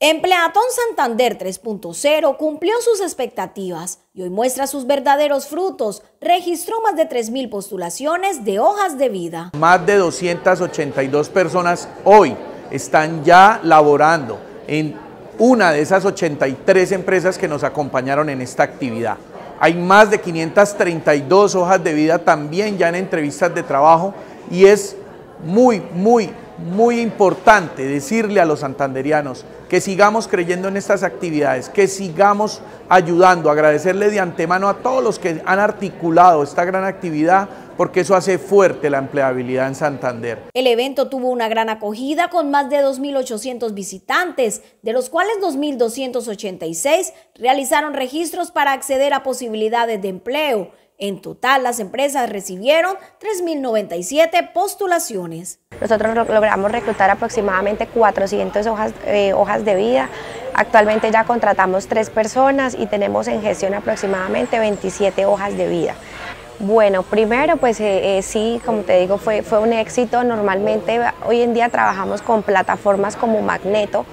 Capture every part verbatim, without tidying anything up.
Empleatón Santander tres punto cero cumplió sus expectativas y hoy muestra sus verdaderos frutos. Registró más de tres mil postulaciones de hojas de vida. Más de doscientas ochenta y dos personas hoy están ya laborando en una de esas ochenta y tres empresas que nos acompañaron en esta actividad. Hay más de quinientas treinta y dos hojas de vida también ya en entrevistas de trabajo, y es muy, muy Muy importante decirle a los santanderianos que sigamos creyendo en estas actividades, que sigamos ayudando, agradecerle de antemano a todos los que han articulado esta gran actividad, porque eso hace fuerte la empleabilidad en Santander. El evento tuvo una gran acogida con más de dos mil ochocientos visitantes, de los cuales dos mil doscientos ochenta y seis realizaron registros para acceder a posibilidades de empleo. En total, las empresas recibieron tres mil noventa y siete postulaciones. Nosotros logramos reclutar aproximadamente cuatrocientas hojas, eh, hojas de vida. Actualmente ya contratamos tres personas y tenemos en gestión aproximadamente veintisiete hojas de vida. Bueno, primero pues eh, eh, sí, como te digo, fue, fue un éxito. Normalmente hoy en día trabajamos con plataformas como Magneto,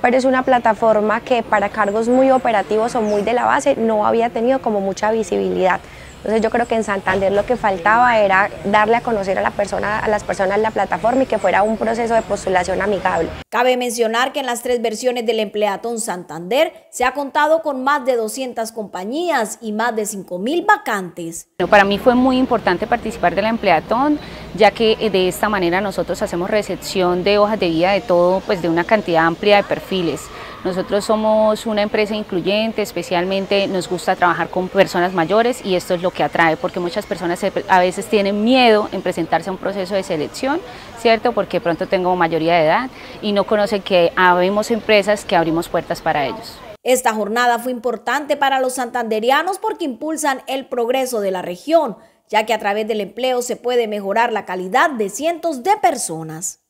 pero es una plataforma que para cargos muy operativos o muy de la base no había tenido como mucha visibilidad. Entonces yo creo que en Santander lo que faltaba era darle a conocer a, la persona, a las personas la plataforma y que fuera un proceso de postulación amigable. Cabe mencionar que en las tres versiones del Empleatón Santander se ha contado con más de doscientas compañías y más de cinco mil vacantes. Bueno, para mí fue muy importante participar del Empleatón, ya que de esta manera nosotros hacemos recepción de hojas de vida de todo, pues de una cantidad amplia de perfiles. Nosotros somos una empresa incluyente, especialmente nos gusta trabajar con personas mayores, y esto es lo que atrae, porque muchas personas a veces tienen miedo en presentarse a un proceso de selección, ¿cierto? Porque pronto tengo mayoría de edad y no conocen que habemos empresas que abrimos puertas para ellos. Esta jornada fue importante para los santanderianos porque impulsan el progreso de la región, ya que a través del empleo se puede mejorar la calidad de cientos de personas.